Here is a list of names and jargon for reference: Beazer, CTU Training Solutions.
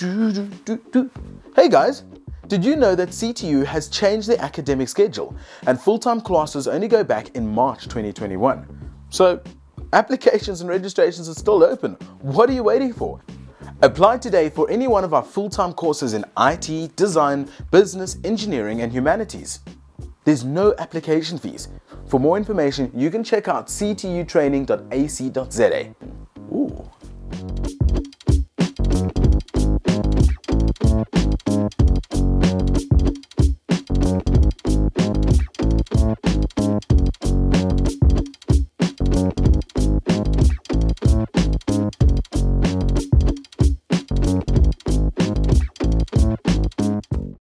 Hey guys, did you know that CTU has changed their academic schedule and full-time classes only go back in March 2021? So applications and registrations are still open. What are you waiting for? Apply today for any one of our full-time courses in IT, design, business, engineering and humanities. There's no application fees. For more information, you can check out ctutraining.ac.za.